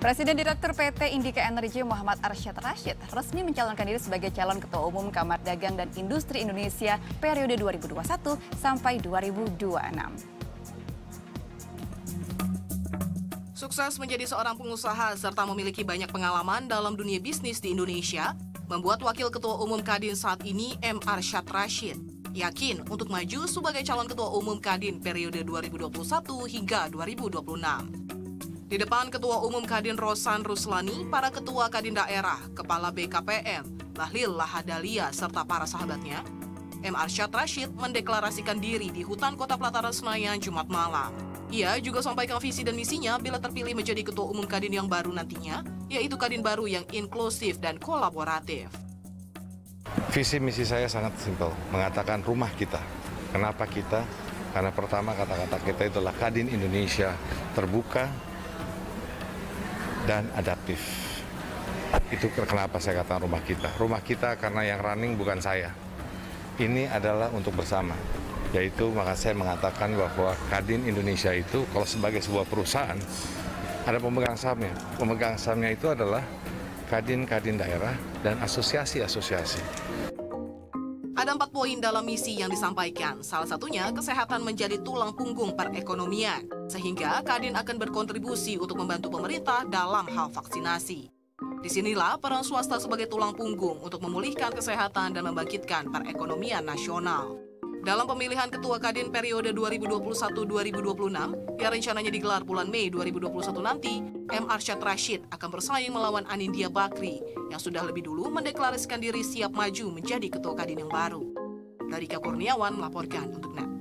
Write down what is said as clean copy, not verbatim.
Presiden Direktur PT Indika Energi Muhammad Arsjad Rasjid resmi mencalonkan diri sebagai calon Ketua Umum Kamar Dagang dan Industri Indonesia periode 2021 sampai 2026. Sukses menjadi seorang pengusaha serta memiliki banyak pengalaman dalam dunia bisnis di Indonesia, membuat Wakil Ketua Umum Kadin saat ini M. Arsjad Rasjid yakin untuk maju sebagai calon Ketua Umum Kadin periode 2021 hingga 2026. Di depan Ketua Umum Kadin Rosan Ruslani, para Ketua Kadin Daerah, Kepala BKPM, Bahlil Lahadalia, serta para sahabatnya, M. Arsjad Rasjid mendeklarasikan diri di hutan kota Plataran Senayan Jumat malam. Ia juga sampaikan visi dan misinya bila terpilih menjadi Ketua Umum Kadin yang baru nantinya, yaitu Kadin baru yang inklusif dan kolaboratif. Visi misi saya sangat simpel, mengatakan rumah kita. Kenapa kita? Karena pertama kata-kata kita itulah Kadin Indonesia terbuka dan adaptif. Itu kenapa saya katakan rumah kita. Rumah kita karena yang running bukan saya. Ini adalah untuk bersama. Yaitu maka saya mengatakan bahwa Kadin Indonesia itu kalau sebagai sebuah perusahaan ada pemegang sahamnya. Pemegang sahamnya itu adalah Kadin-Kadin daerah dan asosiasi-asosiasi. Ada 4 poin dalam misi yang disampaikan. Salah satunya kesehatan menjadi tulang punggung perekonomian. Sehingga Kadin akan berkontribusi untuk membantu pemerintah dalam hal vaksinasi. Disinilah peran swasta sebagai tulang punggung untuk memulihkan kesehatan dan membangkitkan perekonomian nasional. Dalam pemilihan Ketua Kadin periode 2021-2026, yang rencananya digelar bulan Mei 2021 nanti, M. Arsjad Rasjid akan bersaing melawan Anindya Bakri, yang sudah lebih dulu mendeklarasikan diri siap maju menjadi Ketua Kadin yang baru. Radika Kurniawan melaporkan untuk NET.